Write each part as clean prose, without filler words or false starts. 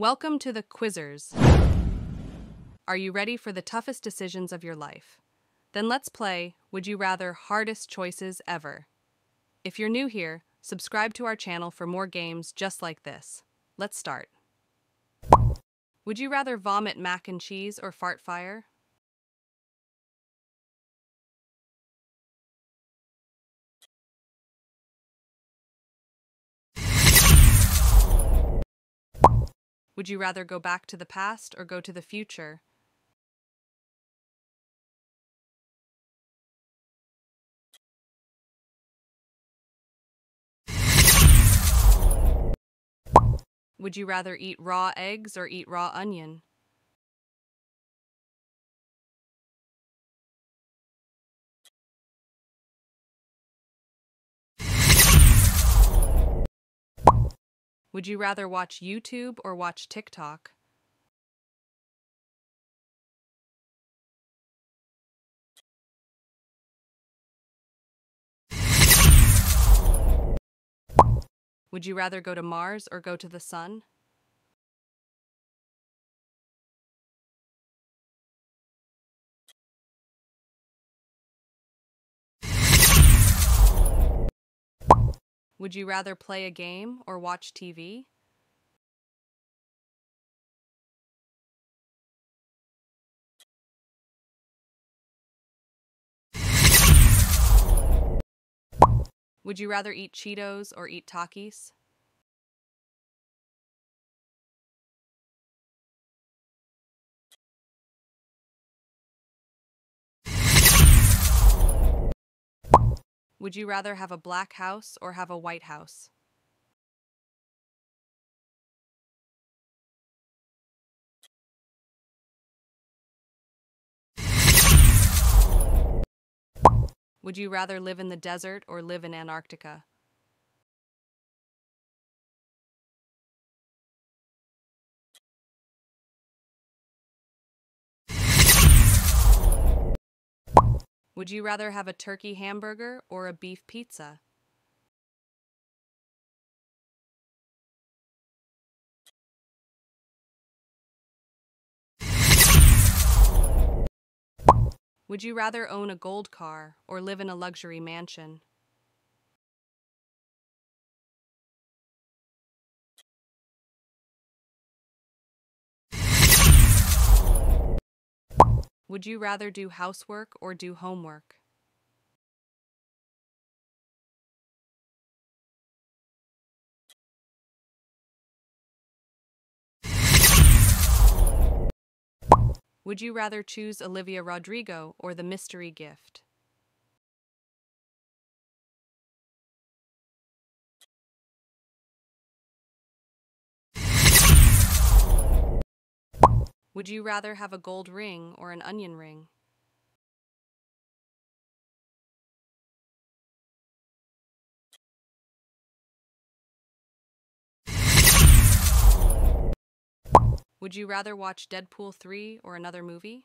Welcome to the Quizerz. Are you ready for the toughest decisions of your life? Then let's play Would You Rather Hardest Choices Ever. If you're new here, subscribe to our channel for more games just like this. Let's start. Would you rather vomit mac and cheese or fart fire? Would you rather go back to the past or go to the future? Would you rather eat raw eggs or eat raw onion? Would you rather watch YouTube or watch TikTok? Would you rather go to Mars or go to the sun? Would you rather play a game or watch TV? Would you rather eat Cheetos or eat Takis? Would you rather have a black house or have a white house? Would you rather live in the desert or live in Antarctica? Would you rather have a turkey hamburger or a beef pizza? Would you rather own a gold car or live in a luxury mansion? Would you rather do housework or do homework? Would you rather choose Olivia Rodrigo or the mystery gift? Would you rather have a gold ring or an onion ring? Would you rather watch Deadpool 3 or another movie?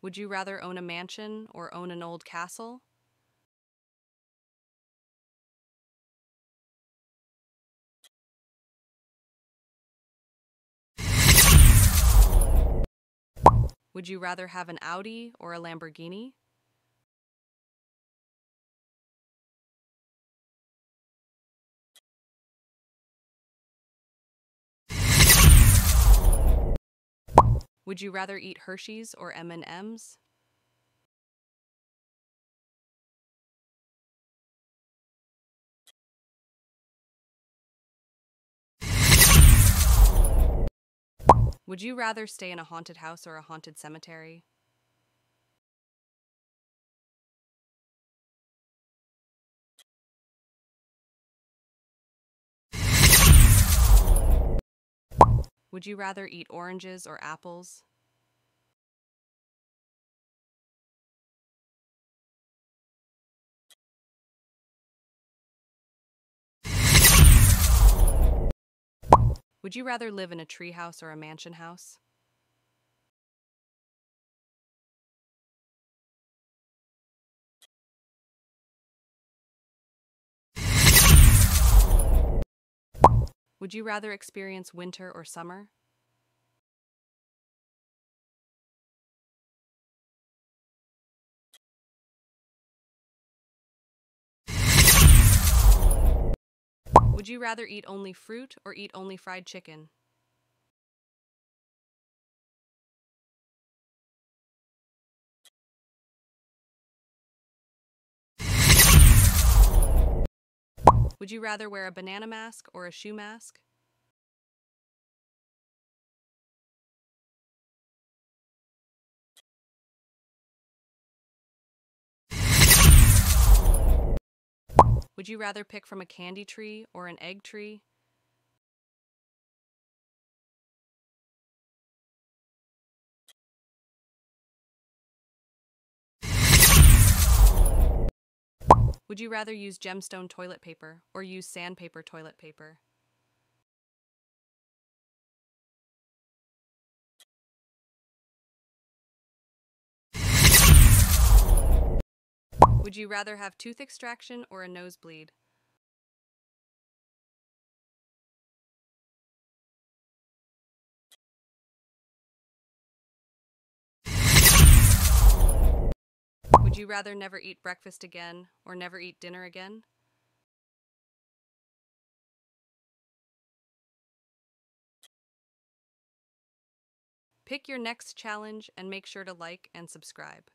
Would you rather own a mansion or own an old castle? Would you rather have an Audi or a Lamborghini? Would you rather eat Hershey's or M&M's? Would you rather stay in a haunted house or a haunted cemetery? Would you rather eat oranges or apples? Would you rather live in a treehouse or a mansion house? Would you rather experience winter or summer? Would you rather eat only fruit or eat only fried chicken? Would you rather wear a banana mask or a shoe mask? Would you rather pick from a candy tree or an egg tree? Would you rather use gemstone toilet paper or use sandpaper toilet paper? Would you rather have tooth extraction or a nosebleed? Would you rather never eat breakfast again or never eat dinner again? Pick your next challenge and make sure to like and subscribe.